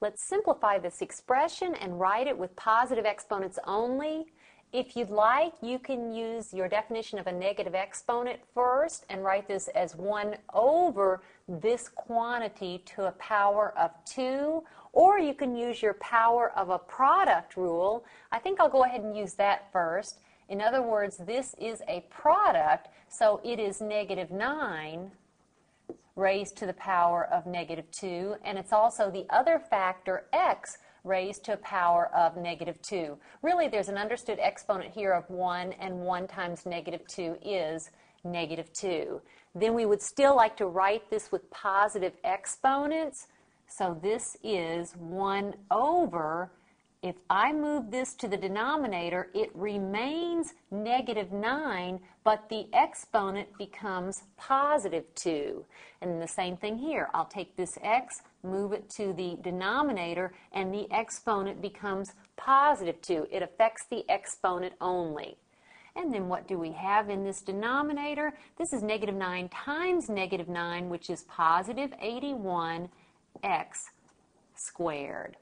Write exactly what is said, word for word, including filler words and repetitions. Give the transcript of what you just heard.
Let's simplify this expression and write it with positive exponents only. If you'd like, you can use your definition of a negative exponent first and write this as one over this quantity to a power of two, or you can use your power of a product rule. I think I'll go ahead and use that first. In other words, this is a product, so it is negative nine raised to the power of negative two, and it's also the other factor, x, raised to a power of negative two. Really, there's an understood exponent here of one, and one times negative two is negative two. Then we would still like to write this with positive exponents. So this is one over, if I move this to the denominator, it remains negative nine, but the exponent becomes positive two. And the same thing here. I'll take this x, move it to the denominator, and the exponent becomes positive two. It affects the exponent only. And then what do we have in this denominator? This is negative nine times negative nine, which is positive eighty-one x squared.